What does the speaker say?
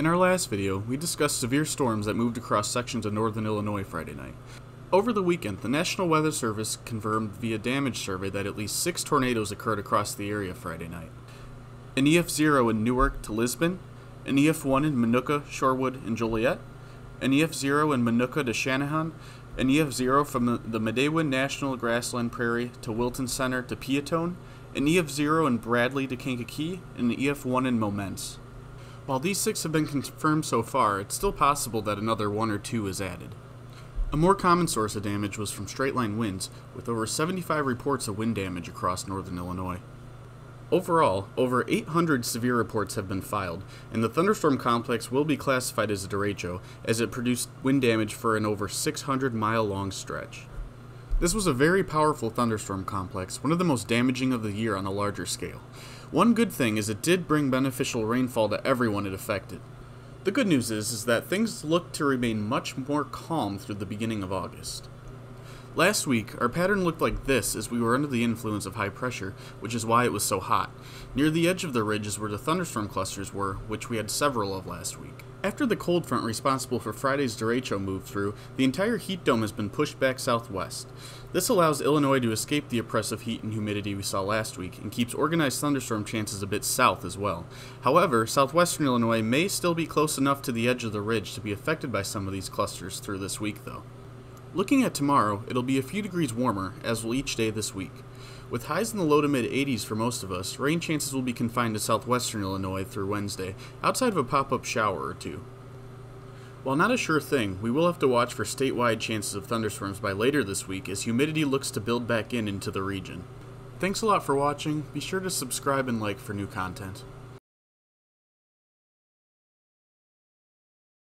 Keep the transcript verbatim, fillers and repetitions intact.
In our last video, we discussed severe storms that moved across sections of northern Illinois Friday night. Over the weekend, the National Weather Service confirmed via damage survey that at least six tornadoes occurred across the area Friday night. An E F zero in Newark to Lisbon, an E F one in Minooka, Shorewood, and Joliet, an E F zero in Minooka to Shanahan, an E F zero from the Midewin National Grassland Prairie to Wilton Center to Peatone, an E F zero in Bradley to Kankakee, and an E F one in Momence. While these six have been confirmed so far, it's still possible that another one or two is added. A more common source of damage was from straight-line winds, with over seventy-five reports of wind damage across northern Illinois. Overall, over eight hundred severe reports have been filed, and the thunderstorm complex will be classified as a derecho, as it produced wind damage for an over six hundred mile long stretch. This was a very powerful thunderstorm complex, one of the most damaging of the year on a larger scale. One good thing is it did bring beneficial rainfall to everyone it affected. The good news is, is that things look to remain much more calm through the beginning of August. Last week, our pattern looked like this as we were under the influence of high pressure, which is why it was so hot. Near the edge of the ridge is where the thunderstorm clusters were, which we had several of last week. After the cold front responsible for Friday's derecho moved through, the entire heat dome has been pushed back southwest. This allows Illinois to escape the oppressive heat and humidity we saw last week, and keeps organized thunderstorm chances a bit south as well. However, southwestern Illinois may still be close enough to the edge of the ridge to be affected by some of these clusters through this week, though. Looking at tomorrow, it'll be a few degrees warmer, as will each day this week. With highs in the low to mid eighties for most of us, rain chances will be confined to southwestern Illinois through Wednesday, outside of a pop-up shower or two. While not a sure thing, we will have to watch for statewide chances of thunderstorms by later this week as humidity looks to build back in into the region. Thanks a lot for watching. Be sure to subscribe and like for new content.